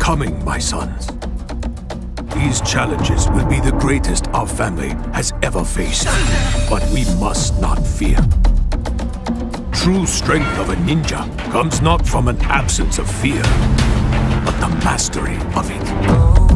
coming, my sons. These challenges will be the greatest our family has ever faced, but we must not fear. True strength of a ninja comes not from an absence of fear, but the mastery of it.